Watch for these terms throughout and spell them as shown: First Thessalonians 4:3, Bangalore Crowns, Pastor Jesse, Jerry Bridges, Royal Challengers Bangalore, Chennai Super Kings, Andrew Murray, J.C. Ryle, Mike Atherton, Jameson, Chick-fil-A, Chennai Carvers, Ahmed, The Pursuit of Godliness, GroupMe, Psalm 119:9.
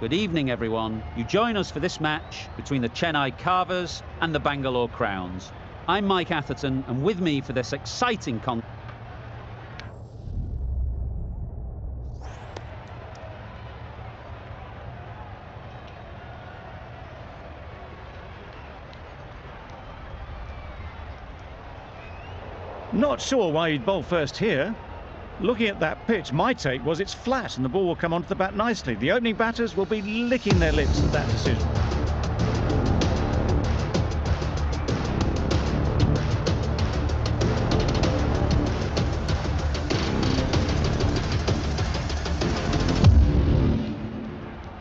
Good evening, everyone. You join us for this match between the Chennai Carvers and the Bangalore Crowns. I'm Mike Atherton, and with me for this exciting contest. Not sure why he'd bowl first here. Looking at that pitch, my take was it's flat and the ball will come onto the bat nicely. The opening batters will be licking their lips at that decision.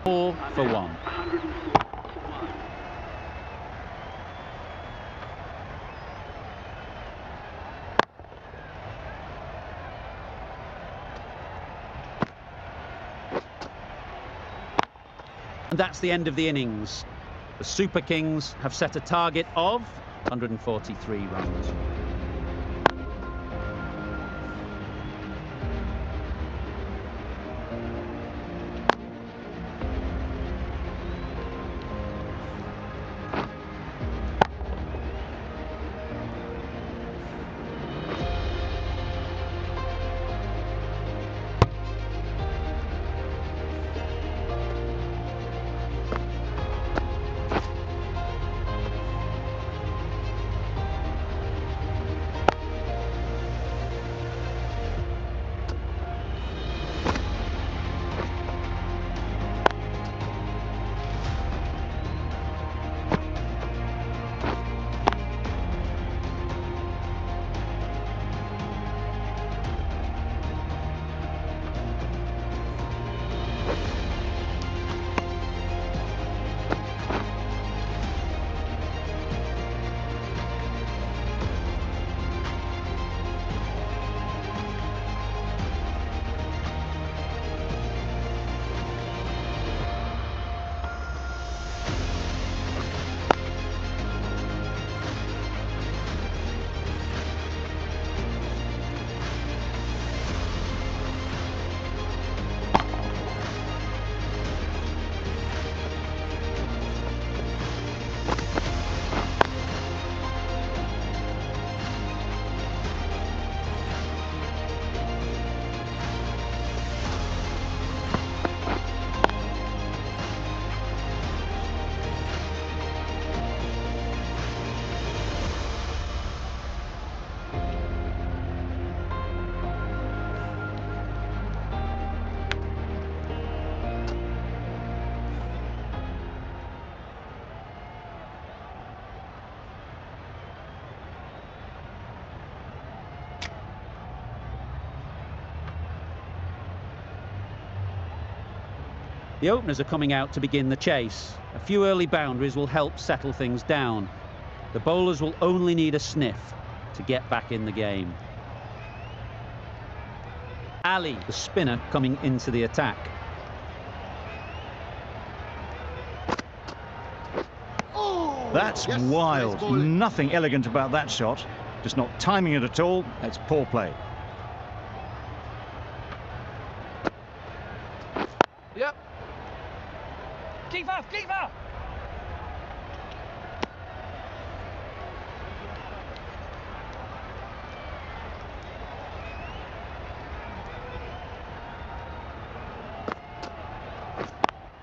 Four for one. And that's the end of the innings. The Super Kings have set a target of 143 runs. The openers are coming out to begin the chase. A few early boundaries will help settle things down. The bowlers will only need a sniff to get back in the game. Ali, the spinner, coming into the attack. Oh, that's wild. Nice. Nothing elegant about that shot. Just not timing it at all. That's poor play. Keeper!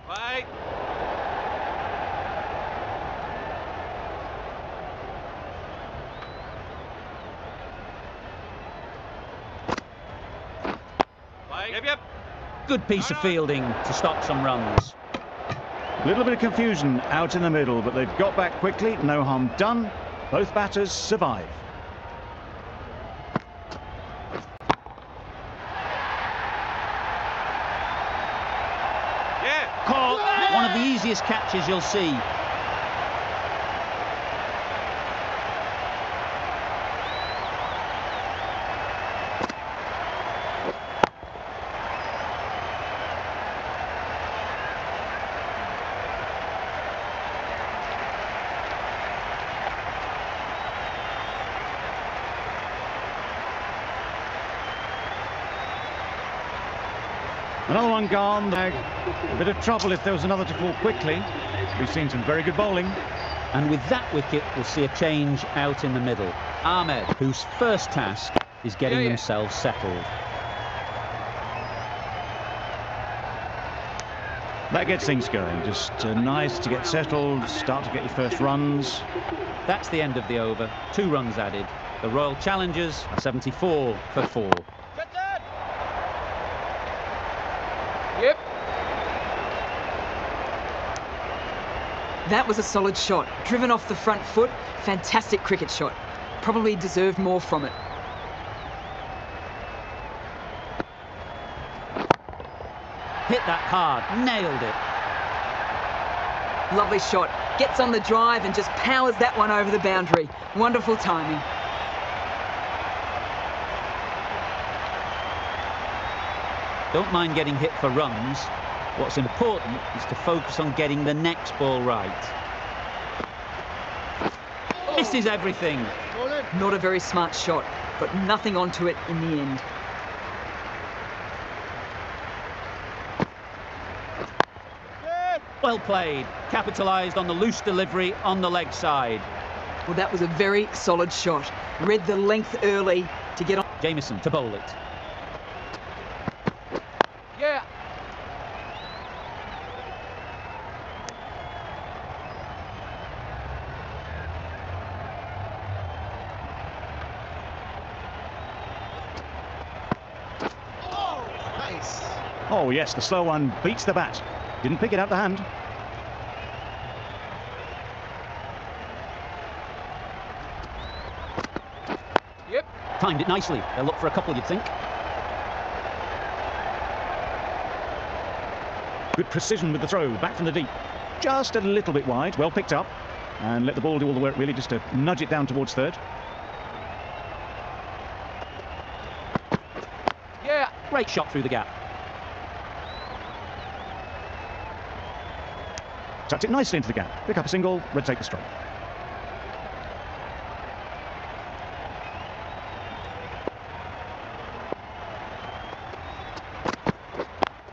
Right. Yep. Good piece of fielding to stop some runs. Little bit of confusion out in the middle, but they've got back quickly. No harm done. Both batters survive. Yeah. Caught. Yeah. One of the easiest catches you'll see. Another one gone. A bit of trouble if there was another to fall quickly. We've seen some very good bowling. And with that wicket, we'll see a change out in the middle. Ahmed, whose first task is getting themselves settled. That gets things going. Just nice to get settled, start to get your first runs. That's the end of the over. 2 runs added. The Royal Challengers are 74 for 4. Yep. That was a solid shot. Driven off the front foot. Fantastic cricket shot. Probably deserved more from it. Hit that hard. Nailed it. Lovely shot. Gets on the drive and just powers that one over the boundary. Wonderful timing. Don't mind getting hit for runs. What's important is to focus on getting the next ball right. Oh. Misses everything. Not a very smart shot, but nothing onto it in the end. Good. Well played. Capitalised on the loose delivery on the leg side. Well, that was a very solid shot. Read the length early to get on. Jameson to bowl it. Oh, yes, the slow one beats the bat. Didn't pick it out the hand. Yep. Timed it nicely. They'll look for a couple, you'd think. Good precision with the throw, back from the deep. Just a little bit wide, well picked up. And let the ball do all the work, really, just to nudge it down towards third. Yeah. Great shot through the gap. Tucked it nicely into the gap. Pick up a single, Red take the strike.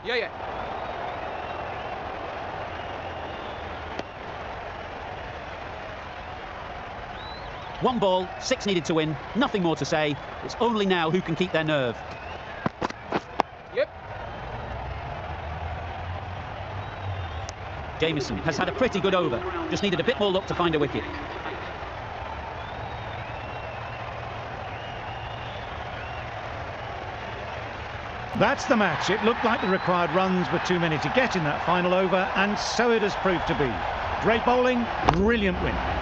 Yeah, yeah. 1 ball, 6 needed to win. Nothing more to say. It's only now who can keep their nerve. Jameson has had a pretty good over. Just needed a bit more luck to find a wicket. That's the match. It looked like the required runs were too many to get in that final over, and so it has proved to be. Great bowling, brilliant win.